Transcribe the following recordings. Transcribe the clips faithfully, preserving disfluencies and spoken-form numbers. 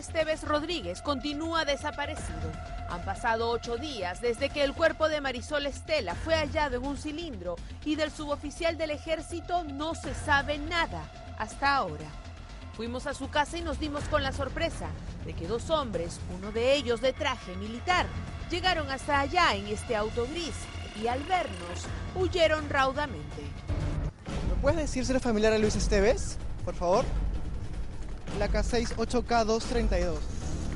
Esteves Rodríguez continúa desaparecido. Han pasado ocho días desde que el cuerpo de Marisol Estela fue hallado en un cilindro y del suboficial del ejército no se sabe nada hasta ahora. Fuimos a su casa y nos dimos con la sorpresa de que dos hombres, uno de ellos de traje militar, llegaron hasta allá en este auto gris y al vernos huyeron raudamente. ¿Me puedes decir si eres familiar a Luis Esteves, por favor? Placa seis ocho K dos tres dos.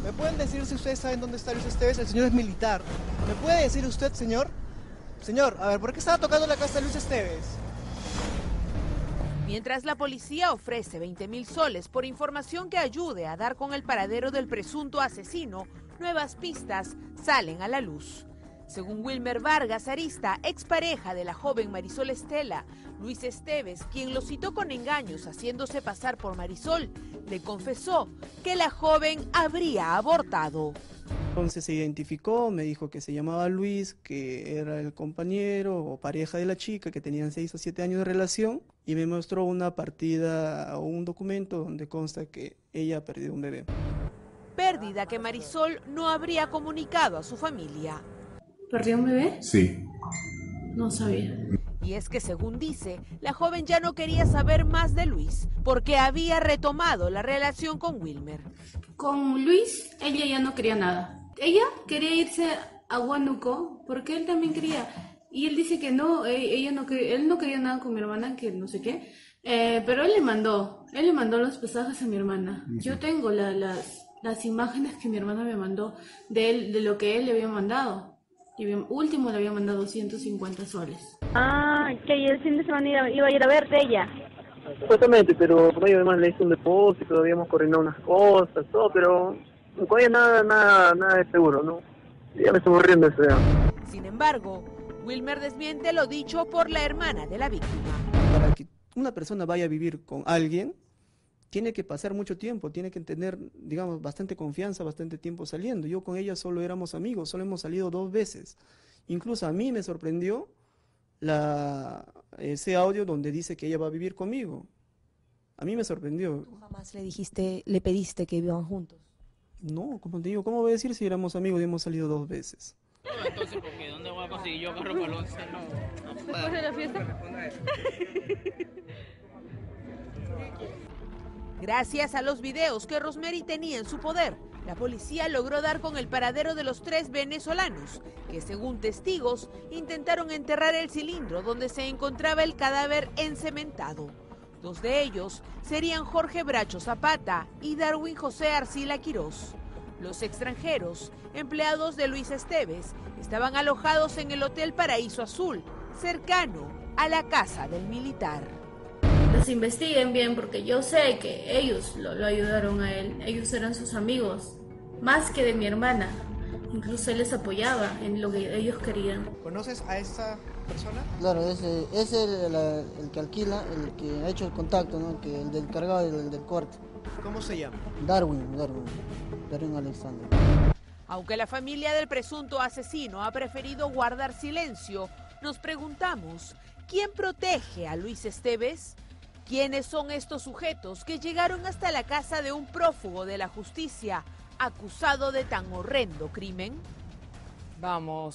¿Me pueden decir si ustedes saben dónde está Luis Esteves? El señor es militar. ¿Me puede decir usted, señor? Señor, a ver, ¿por qué estaba tocando la casa de Luis Esteves? Mientras la policía ofrece veinte mil soles por información que ayude a dar con el paradero del presunto asesino, nuevas pistas salen a la luz. Según Wilmer Vargas Arista, expareja de la joven Marisol Estela, Luis Esteves, quien lo citó con engaños haciéndose pasar por Marisol, le confesó que la joven habría abortado. Entonces se identificó, me dijo que se llamaba Luis, que era el compañero o pareja de la chica, que tenían seis a siete años de relación, y me mostró una partida o un documento donde consta que ella ha perdido un bebé. Pérdida que Marisol no habría comunicado a su familia. ¿Perdió un bebé? Sí. No sabía. Y es que, según dice, la joven ya no quería saber más de Luis, porque había retomado la relación con Wilmer. Con Luis, ella ya no quería nada. Ella quería irse a Huánuco, porque él también quería. Y él dice que no, ella no quería, él no quería nada con mi hermana, que no sé qué. Eh, pero él le mandó, él le mandó los pasajes a mi hermana. Uh-huh. Yo tengo la, las, las imágenes que mi hermana me mandó de, él, de lo que él le había mandado. Y último le había mandado doscientos cincuenta soles. Ah, que y el fin de semana iba, iba a ir a verte ella. Supuestamente, pero con ella además le hizo un depósito, habíamos coordinado unas cosas, todo, pero con ella nada, nada, nada de seguro, ¿no? Ya me estoy riendo ese día. Sin embargo, Wilmer desmiente lo dicho por la hermana de la víctima. Para que una persona vaya a vivir con alguien, tiene que pasar mucho tiempo, tiene que tener, digamos, bastante confianza, bastante tiempo saliendo. Yo con ella solo éramos amigos, solo hemos salido dos veces. Incluso a mí me sorprendió la, ese audio donde dice que ella va a vivir conmigo. A mí me sorprendió. ¿Tú jamás le dijiste, le pediste que vivan juntos? No, como te digo, ¿cómo voy a decir si éramos amigos y hemos salido dos veces? No, entonces, ¿por qué? ¿Dónde voy a conseguir yo carro para el once? No, no puedo. ¿Después de la fiesta? Gracias a los videos que Rosmery tenía en su poder, la policía logró dar con el paradero de los tres venezolanos, que según testigos, intentaron enterrar el cilindro donde se encontraba el cadáver encementado. Dos de ellos serían Jorge Bracho Zapata y Darwin José Arcila Quirós. Los extranjeros, empleados de Luis Esteves, estaban alojados en el Hotel Paraíso Azul, cercano a la casa del militar. Los investiguen bien, porque yo sé que ellos lo, lo ayudaron a él, ellos eran sus amigos, más que de mi hermana, incluso él les apoyaba en lo que ellos querían. ¿Conoces a esta persona? Claro, es, es el, el, el que alquila, el que ha hecho el contacto, ¿no? Que el del cargado, el del corte. ¿Cómo se llama? Darwin, Darwin, Darwin Alexander. Aunque la familia del presunto asesino ha preferido guardar silencio, nos preguntamos, ¿quién protege a Luis Esteves? ¿Quiénes son estos sujetos que llegaron hasta la casa de un prófugo de la justicia acusado de tan horrendo crimen? Vamos.